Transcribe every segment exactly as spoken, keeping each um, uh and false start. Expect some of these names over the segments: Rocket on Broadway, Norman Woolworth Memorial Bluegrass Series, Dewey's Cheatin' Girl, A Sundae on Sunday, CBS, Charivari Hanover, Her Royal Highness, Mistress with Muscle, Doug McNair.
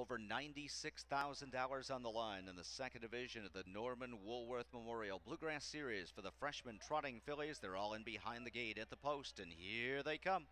over ninety-six thousand dollars on the line in the second division of the Norman Woolworth Memorial Bluegrass Series for the freshman trotting fillies. They're all in behind the gate at the post, and here they come.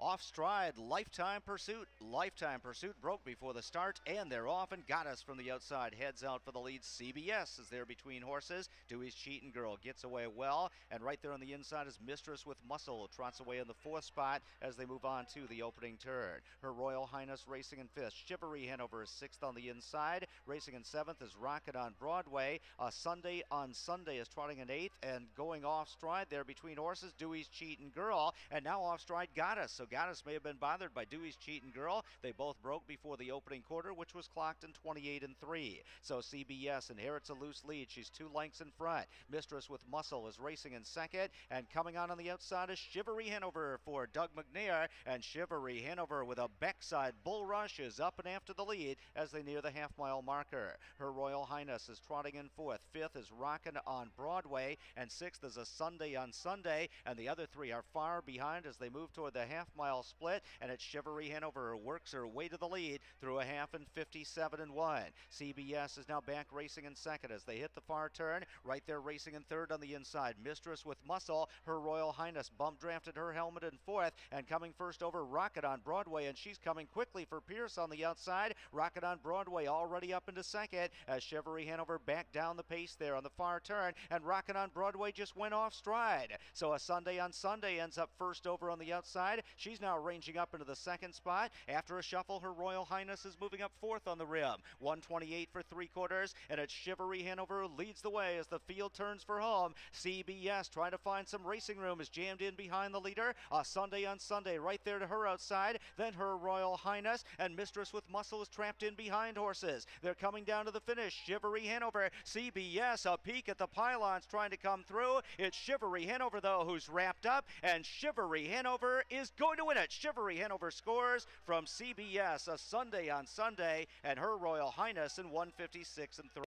Off stride, Lifetime Pursuit. Lifetime Pursuit broke before the start, and they're off and got us from the outside. Heads out for the lead. C B S is there between horses. Dewey's Cheatin' Girl gets away well, and right there on the inside is Mistress with Muscle. Trots away in the fourth spot as they move on to the opening turn. Her Royal Highness racing in fifth. Charivari Hanover is sixth on the inside. Racing in seventh is Rocket on Broadway. A Sundae on Sunday is trotting in eighth, and going off stride there between horses, Dewey's Cheatin' Girl, and now off stride got us. So Goddess may have been bothered by Dewey's Cheatin' Girl. They both broke before the opening quarter, which was clocked in twenty-eight and three. So C B S inherits a loose lead. She's two lengths in front. Mistress with Muscle is racing in second, and coming on on the outside is Charivari Hanover for Doug McNair. And Charivari Hanover with a backside bull rush is up and after the lead as they near the half mile marker. Her Royal Highness is trotting in fourth. Fifth is Rockin' on Broadway, and sixth is A Sundae on Sunday. And the other three are far behind as they move toward the half mile split, and it's Charivari Hanover works her way to the lead through a half and fifty-seven and one. C B S is now back racing in second as they hit the far turn. Right there racing in third on the inside, Mistress with Muscle. Her Royal Highness bump drafted her helmet in fourth, and coming first over, Rocket on Broadway, and she's coming quickly for Pierce on the outside. Rocket on Broadway already up into second as Charivari Hanover back down the pace there on the far turn, and Rocket on Broadway just went off stride. So A Sundae on Sunday ends up first over on the outside. She She's now ranging up into the second spot. After a shuffle, Her Royal Highness is moving up fourth on the rim. one twenty-eight for three quarters, and it's Charivari Hanover leads the way as the field turns for home. C B S trying to find some racing room is jammed in behind the leader. A Sundae on Sunday right there to her outside. Then Her Royal Highness, and Mistress with Muscle is trapped in behind horses. They're coming down to the finish. Charivari Hanover, C B S a peek at the pylons trying to come through. It's Charivari Hanover though who's wrapped up, and Charivari Hanover is going to win it. Charivari Hanover scores from C B S, A Sundae on Sunday, and Her Royal Highness in one fifty-six and three.